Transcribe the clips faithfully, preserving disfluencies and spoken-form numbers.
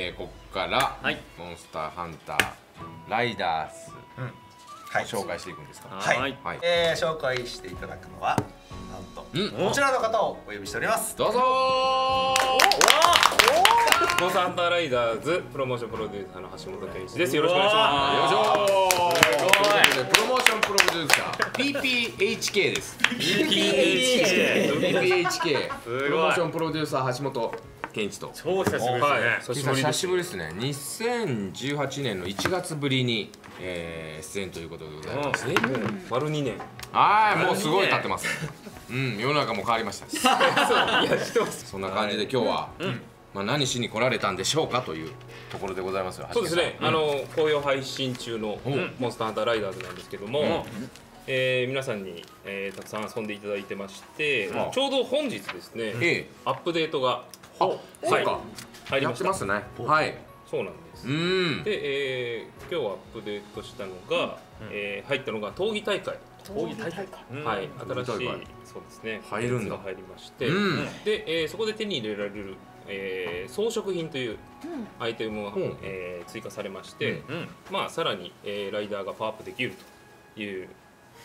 えー、ここから、はい、モンスターハンターライダースを紹介していくんですか。はい、えー、紹介していただくのはなんとこちらの方をお呼びしております。どうぞー。モンスターハンターライダーズプロモーションプロデューサーの橋本健一です。よろしくお願いします。よろしく。プロモーションプロデューサー ピーピーエイチケー です。 ピーピーエイチケー プロモーションプロデューサー橋本健一と。超久しぶりですね。久しぶりですね。にせんじゅうはちねんのいちがつぶりに出演ということでございます。丸にねん。はい、もうすごい経ってます。うん、世の中も変わりました。そんな感じで今日はまあ何しに来られたんでしょうかというところでございますよ。そうですね。あの好評配信中のモンスターハンターライダーズなんですけども、えー、皆さんに、えー、たくさん遊んでいただいてまして、うん、ちょうど本日ですね、ええ、アップデートが入りました。やってますね。はい、そうなんです。うんで、えー、今日アップデートしたのが、うんえー、入ったのが闘技大会。闘技大会か。はい、新しいそうですね。入るんだ。入りまして、うん、で、えー、そこで手に入れられる、えー、装飾品というアイテムが、うんえー、追加されまして、うんうん、まあさらに、えー、ライダーがパワーアップできるという。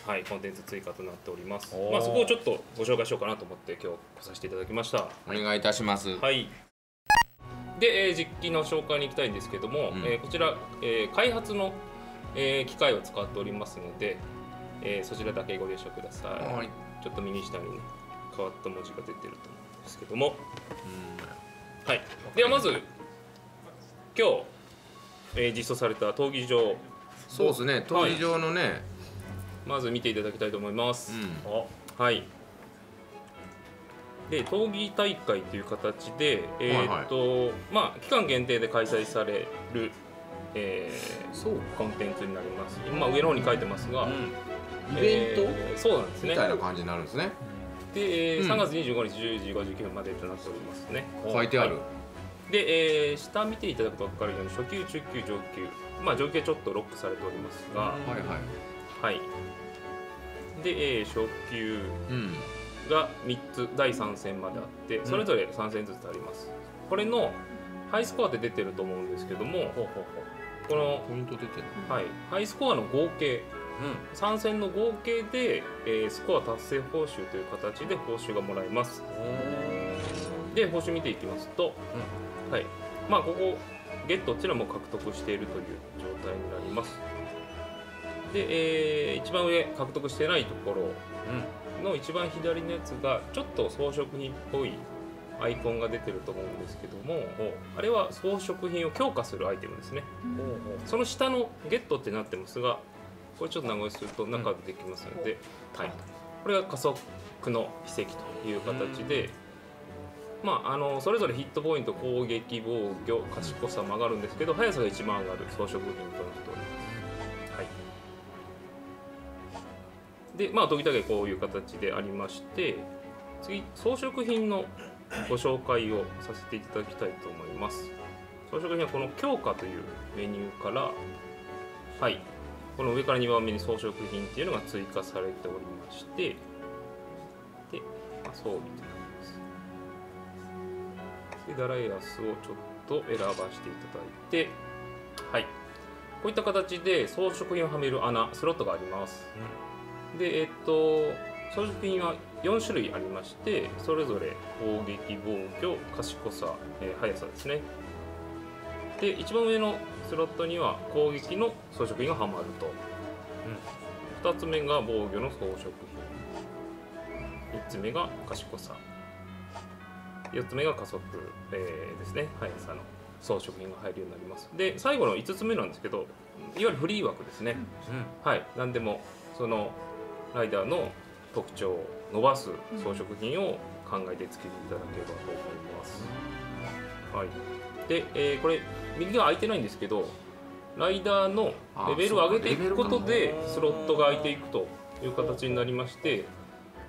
はい、コンテンツ追加となっております。まあそこをちょっとご紹介しようかなと思って今日来させていただきました。お願いいたします。はい。で、えー、実機の紹介に行きたいんですけども、うんえー、こちら、えー、開発の、えー、機械を使っておりますので、えー、そちらだけご了承ください。はい、ちょっと右下にね、変わった文字が出てると思うんですけども、うん、はい。ではまず今日、えー、実装された闘技場。そうですね。闘技場のね。はい、まず見ていただきたいと思います。うん、はい。で、闘技大会という形で、えっと、まあ期間限定で開催される、えー、そうコンテンツになります。今上の方に書いてますが、イベント、そうなんですね。みたいな感じになるんですね。で、さんがつにじゅうごにちじゅうじごじゅうきゅうふんまでとなっておりますね。書いてある。で、えー、下見ていただくと分かるように初級、中級、上級、まあ上級はちょっとロックされておりますが、はいはい。はい、で、A、初級がみっつだいさん戦まであって、うん、それぞれさん戦ずつあります。これのハイスコアって出てると思うんですけども、このポイント出てる、はい、ハイスコアの合計、うん、さん戦の合計で、えー、スコア達成報酬という形で報酬がもらえます。で、報酬見ていきますと、うん、はい、まあここゲットっていうのも獲得しているという状態になります。で、えー、一番上獲得してないところの一番左のやつがちょっと装飾品っぽいアイコンが出てると思うんですけども、あれは装飾品を強化するアイテムですね。うん、その下のゲットってなってますが、これちょっと長押しすると中でできますので、うん、はい、これが加速の秘跡という形で、うん、まああのそれぞれヒットポイント、攻撃、防御、賢さも上がるんですけど、速さが一番上がる装飾品となっております。で、まあ闘技大会こういう形でありまして、次装飾品のご紹介をさせていただきたいと思います。装飾品はこの強化というメニューから、はい、この上からにばんめに装飾品っていうのが追加されておりまして、で、まあ、装備となります。で、ダライアスをちょっと選ばせていただいて、はい、こういった形で装飾品をはめる穴スロットがあります。うんで、えっと、装飾品はよんしゅるいありまして、それぞれ攻撃、防御、賢さ、えー、速さですね。で、一番上のスロットには攻撃の装飾品がはまると、うん、ふたつめが防御の装飾品、みっつめが賢さ、よっつめが加速、えー、ですね、速さの装飾品が入るようになります。で、最後のいつつめなんですけど、いわゆるフリー枠ですね、うん、はい、何でもそのライダーの特徴を伸ばす装飾品を考えて作っていただければと思います。はい、で、えー、これ右が空いてないんですけど、ライダーのレベルを上げていくことでスロットが空いていくという形になりまして、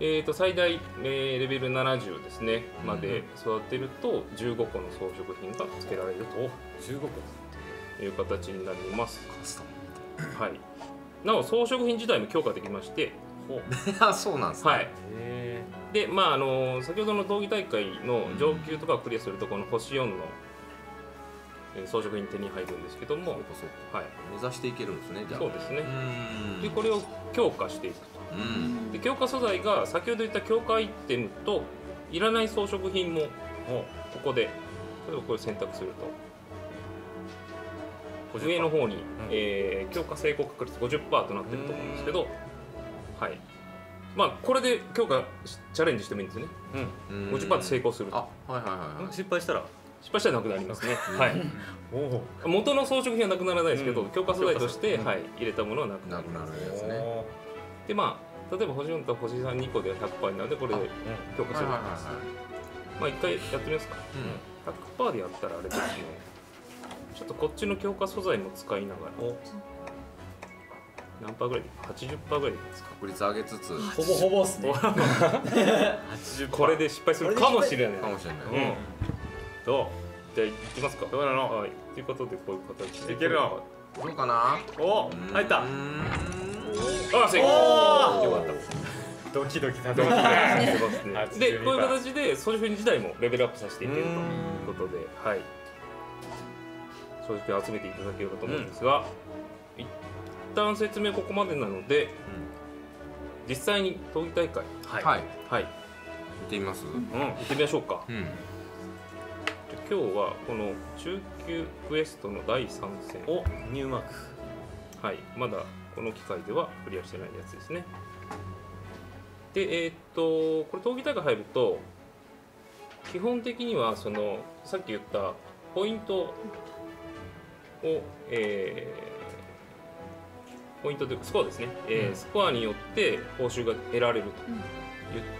えー、と最大、えー、レベルななじゅうですねまで育てるとじゅうごこの装飾品が付けられると、じゅうごこという形になります。はい、なお装飾品自体も強化できまして、そうなんですね。はい。で、まああの先ほどの闘技大会の上級とかをクリアするとこの星よんの装飾品手に入るんですけども、はい、目指していけるんですね。じゃあそうですね。でこれを強化していくと。で強化素材が先ほど言った強化アイテムといらない装飾品もここで例えばこれを選択すると上の方に、うんえー、強化成功確率 ごじゅっパーセント となってると思うんですけど、はいまあ、これで強化チャレンジしてもいいんですね、うん、ごじゅっパーセント 成功すると、はいはいはい、失敗したら失敗したらなくなりますね。はい。元の装飾品はなくならないですけど、うん、強化素材として、うん、はい入れたものはなくなります。なくなるですね。でまあ例えば星よんと星さんにこでは ひゃくパーセント なのでこれで強化するんです。まあ一回やってみますか。うん、ひゃくパーセント でやったらあれですね。ちょっとこっちの強化素材も使いながら。何パーぐらい ?はちじゅっパーセント ぐらいですか。確率上げつつ。ほぼほぼっすね。これで失敗するかもしれない。かもしれない。うんどうじゃあ行きますか。どうなの？はい。ということでこういう形でいけるの。どうかな？お、入った。あ、成功。よかった。ドキドキだ。ドキドキですね。で、こういう形で装飾品自体もレベルアップさせていけるということで、はい。装飾品を集めていただければと思うんですが、一旦説明ここまでなので、実際に闘技大会、はいはい行ってみます。うん行ってみましょうか。うん。今日はこの中級クエストのだいさん戦をニューマーク、はい、まだこの機会ではクリアしてないやつですね。でえー、っとこれ闘技大会入ると基本的にはそのさっき言ったポイントを、えー、ポイントというかスコアですね、えーうん、スコアによって報酬が得られると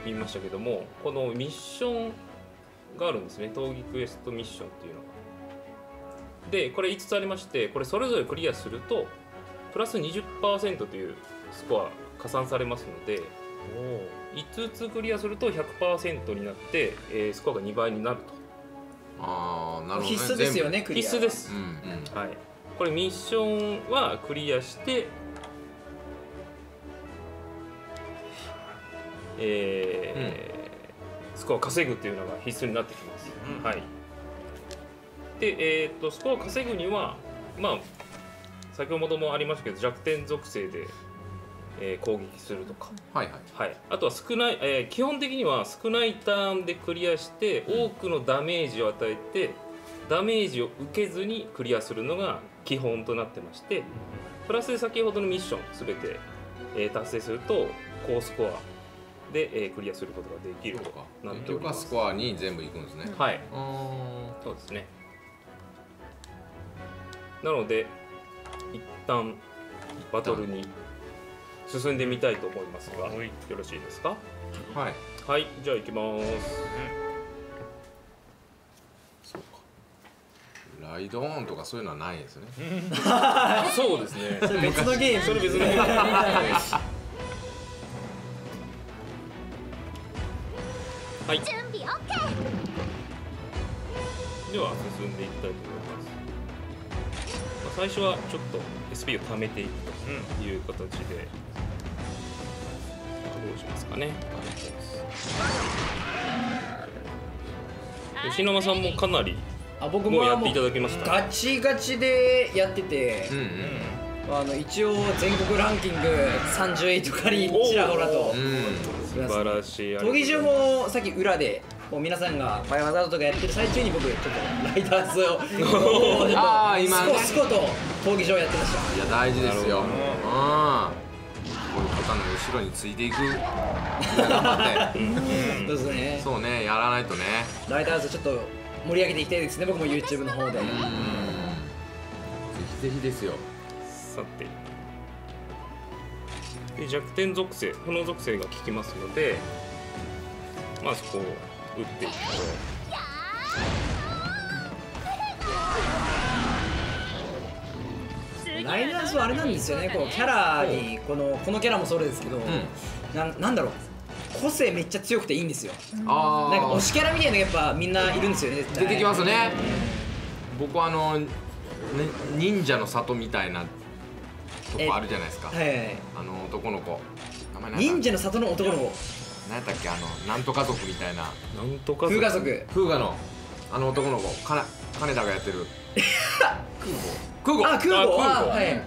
言いましたけども、このミッションがあるんですね。闘技クエストミッションっていうのがでこれいつつありまして、これそれぞれクリアするとプラス にじゅっパーセント というスコア加算されますので、いつつクリアすると ひゃくパーセント になって、えー、スコアがにばいになると。ああなるほど、ね、必須ですよね。クリア必須です、うんうん、はい。これミッションはクリアして、えーうんスコアを稼ぐというのが必須になってきます。うん、はい。で、えっとスコアを稼ぐには、まあ先ほどもありましたけど弱点属性で、えー、攻撃するとか、はいはい。はい。あとは少ない、えー、基本的には少ないターンでクリアして多くのダメージを与えて、うん、ダメージを受けずにクリアするのが基本となってまして、プラス先ほどのミッションすべて、えー、達成すると高スコアで、えー、クリアすることができるとかなっております。スコアに全部いくんですね。はい。そうですね。なので一旦バトルに進んでみたいと思いますが、よろしいですか？はい。はい。じゃあ行きます。そうか。ライドオンとかそういうのはないですね。そうですね。それ別のゲーム。それ別のゲーム。はい、準備 OK。 では進んでいきたいと思います。最初はちょっと エスピー を貯めていくという形で、うん、どうしますかね。吉沼さんもかなりもうやっていただきました。ガチガチでやってて、うん、うんあの一応全国ランキングさんじゅういとかにちらほらと、素晴らしい。闘技場もさっき裏でもう皆さんがバイオハザードとかやってる最中に僕ちょっとライダースをスコスコと闘技場やってました。いや大事ですよ。うん、こういう方の後ろについていくそうですね。そうね、やらないとね。ライダースちょっと盛り上げていきたいですね。僕も YouTube の方でぜひぜひですよ。さてで弱点属性、炎属性が効きますので、まずこう打っていくと、ライダースはあれなんですよね。こうキャラにこのこのキャラもそうですけど、うん、な, なんだろう個性めっちゃ強くていいんですよ。あなんか推しキャラみたいなのやっぱみんないるんですよね。出てきますね。僕はあの、ね、忍者の里みたいな。とこあるじゃないですか。あの男の子。忍者の里の男の子。なんだっけ、あのなんとか族みたいな。なんとか族。風雅族。風雅の。あの男の子か金田がやってる空母、あ、空母、はい、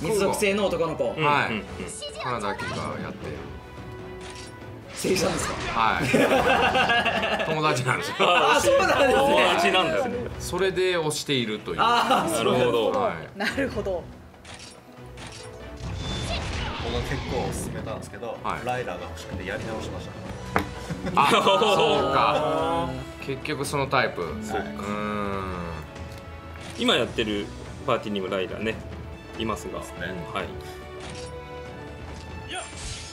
水属性の男の子、はい、金田がやって、声優さんですか？はい、友達なんですよ。あ、そうなんですね。友達なんですね。それで推しているという。あ、なるほど。なるほど。僕は結構おすすめなんですけど、ライラーが欲しくてやり直しました。あ、そうか。結局そのタイプ。そうか。今やってるパーティーにもライラーねいますが、はい。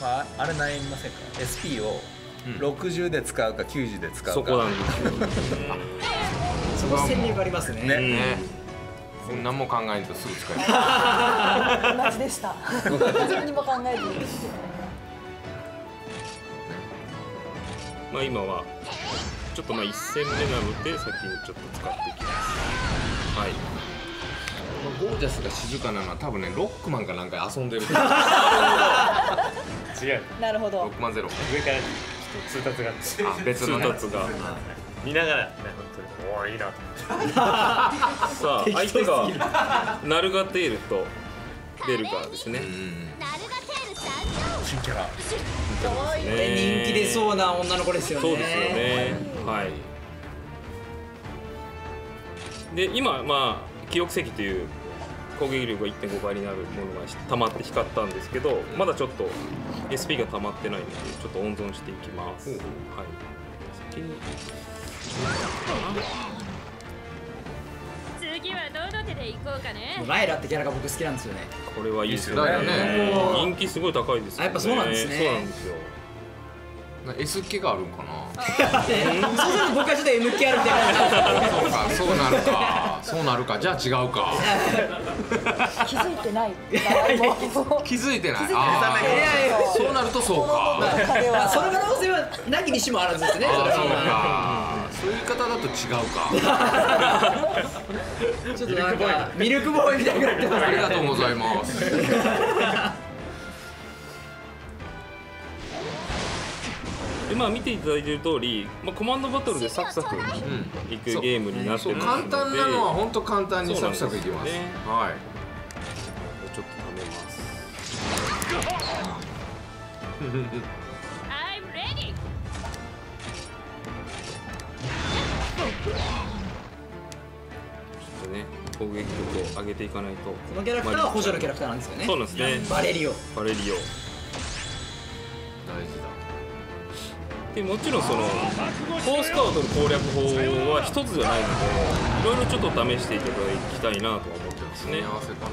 まああれ悩みませんか。エスピー をろくじゅうで使うかきゅうじゅうで使うか。そこなんですよ。その戦略ありますね。こんなんも考えるとすぐ使える。同じでした。自分にも考える。まあ今はちょっとまあ一戦目なので先にちょっと使っていきます。はい。ゴージャスが静かなのは多分ね、ロックマンかなんか遊んでる。違う。なるほど。ロックマンゼロ。上からちょっと通達があって。あ、別の通達が。見ながら、本当においいな。さあ相手がナルガテールとベルガーですね。新キャラ。人気出そうな女の子ですよね。そうですよね。はい。で今まあ。記憶石という攻撃力が いってんご 倍になるものが溜まって光ったんですけど、まだちょっと エスピー が溜まってないのでちょっと温存していきます。はい。先に。次はどの手で行こうかね。ライラってキャラが僕好きなんですよね。これはいいですよね。人気すごい高いですよね。やっぱそうなんですね。そうなんですよ。S 系があるんかな。そうすると僕はちょっと エム 系あるみたいな。そうか、そうなるか、そうなるか、じゃあ違うか。気づいてない。気づいてない。そうなるとそうか。その可能性はなきにしもあらずですね。そうか。そういう方だと違うか。ちょっとなんかミルクボーイみたいになってます。ありがとうございます。まあ見ていただいている通り、まあコマンドバトルでサクサクいくゲームになっているので、簡単なのは本当簡単にサクサクいきます。はい。ちょっとためます。I'm ready。ちょっとね、攻撃力を上げていかないと。このキャラクターは補助のキャラクターなんですよね。そうなんですね。バレリオ。バレリオ。大事だ。でもちろんそのフォースカウトの攻略法は一つじゃないので、いろいろちょっと試していただきたいなとは思ってますね。合わせかな。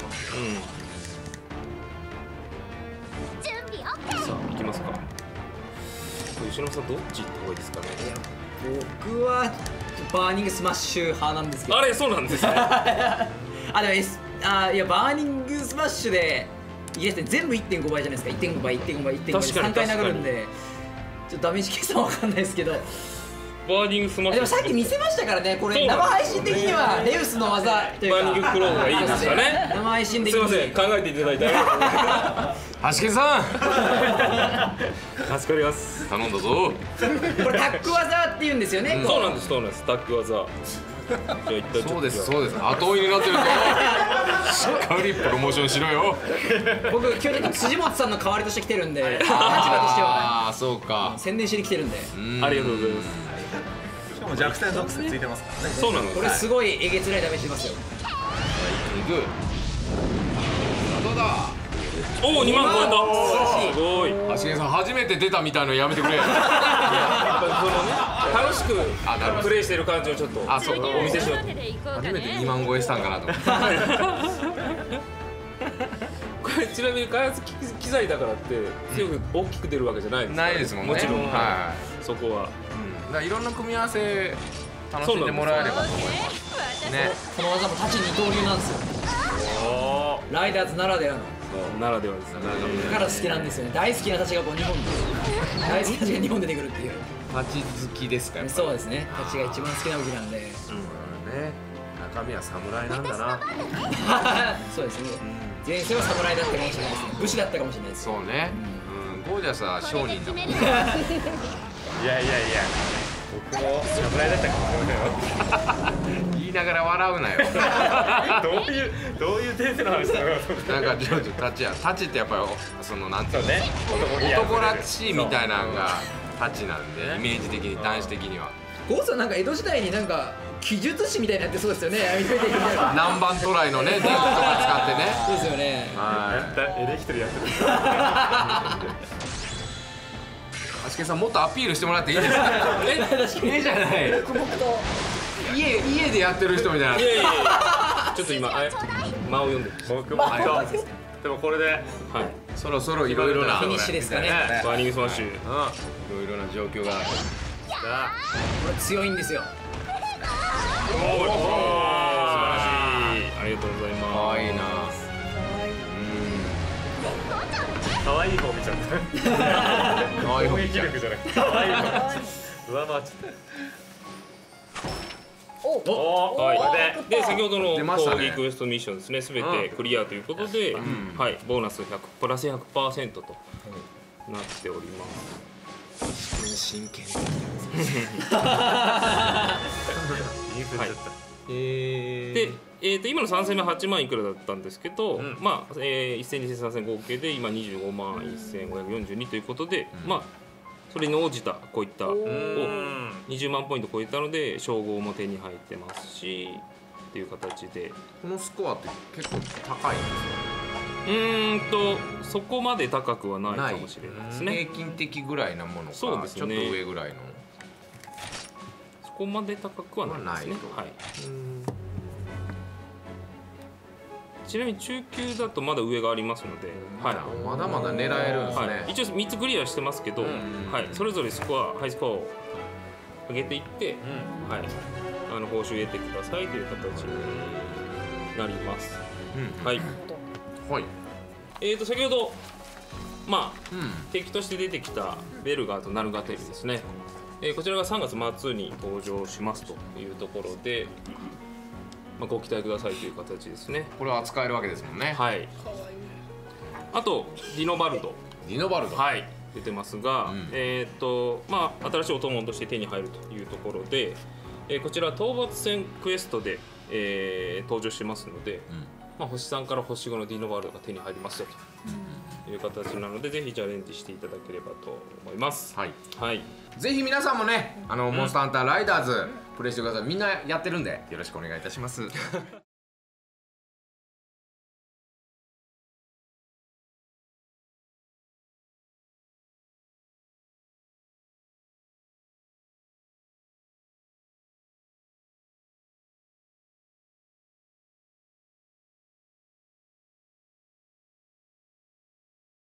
うん。さあ行きますか。吉野さんどっち行った方がいいですかね。僕はバーニングスマッシュ派なんですけど。あれそうなんですね。あでも S あいやバーニングスマッシュでいいですね。全部 いってんご 倍じゃないですか。いってんご 倍 いってんご 倍 いってんご 倍さんかい殴るんで。ちょっとダメージ計算わかんないですけど、バーニングスマッシュでもさっき見せましたからね、これ生配信的にはレウスの技というかバーニングクローンがいいですよね。生配信的にすみません、考えていただいてはしけさん助かります。頼んだぞ。これタック技っていうんですよね。そうなんです、そうなんです、タック技。そうです、そうです、後追いになってるぞ。しっかりプロモーションしろよ。僕今日ちょっと辻本さんの代わりとして来てるんで、立場としてはああそうか、宣伝しに来てるんで、ありがとうございます。しかも弱点属性ついてますからね。そうなの、これすごいえげつないダメージしますよ。いくどうだ。おおにまん超えた。すごい。はしげさん初めて出たみたいのやめてくれ。やっぱそのね楽しくプレイしてる感じをちょっとお見せしよう。初めてにまん超えしたんかなと思ってこれちなみに開発機材だからって強く大きく出るわけじゃないですないですもんね。もちろんそこはだからいろんな組み合わせ楽しんでもらえればと思いますね。この技も立ち二刀流なんですよ。ライダーズならではのならではですね。だから好きなんですよね。大好きな立ちがこう日本で大好きな立ちが日本で出てくるっていう。立ち好きですか。そうですね。立ちが一番好きな武器なんで。うんね。中身は侍なんだな。そうですね。前世は侍だったかもしれないですね。武士だったかもしれないです。そうね。うん。ゴージャスは商人だもん。いやいやいや。僕も侍だったかもしれないよ言いながら笑うなよどういうどういう先生の話だろうなんかジョージタチやタチってやっぱりそのなんていうのね男らしいみたいなのがタチなんでイメージ的に男子的には。郷さんなんか江戸時代になんか記述師みたいになってそうですよね。南蛮渡来のね、伝説とか使ってね。そうですよね。はい。エレキトリやってる。橋家さんもっとアピールしてもらっていいですか。え、えじゃない。家家でやってる人みたいな。ちょっと今間を読んで。僕もでもこれで、そろそろいろいろなフィニッシュですかね。バーニングスマッシュ。いろいろな状況が。これ強いんですよ。素晴らしい。ありがとうございます。可愛いな。可愛い方見ちゃった。可愛い方見ちゃった。可愛い方。上回っちゃった。おお。はい。で先ほどのリクエストミッションですね。すべてクリアということで、はいボーナスひゃくプラス ひゃくパーセント となっております。真剣。で、えっと今のさん戦目はちまんいくらだったんですけど、まあいっせんに戦さん戦合計で今にじゅうごまんせんごひゃくよんじゅうにということで、まあそれに応じたこういったをにじゅうまんポイント超えたので称号も手に入ってますしっていう形で、このスコアって結構高いんですよ。うーんとそこまで高くはないかもしれないですね。平均的ぐらいなものか、ちょっと上ぐらいの。ここまで高くはないですね。はい。ちなみに中級だとまだ上がありますので、はい。まだまだ狙えるんですね。はい、一応みっつクリアしてますけど、はい。それぞれスコア、ハイスコアを上げていって、うん、はい。あの報酬を得てくださいという形になります。うん、はい。はい。えっと先ほどまあ、うん、敵として出てきたベルガーとナルガテルですね。えー、こちらがさんがつまつに登場しますというところで、まあ、ご期待くださいという形ですね。これは扱えるわけですもんね。はい。あとディノバルド。ディノバルド。はい。出てますが、うん、えっとまあ新しいお供として手に入るというところで、えー、こちら討伐戦クエストで、えー、登場しますので、うん、まあほしさんからほしごのディノバルドが手に入りますよという形なので、ぜひチャレンジしていただければと思います。はい。はい。ぜひ皆さんもね、あの、うん、モンスターハンターライダーズプレイしてください。みんなやってるんでよろしくお願いいたします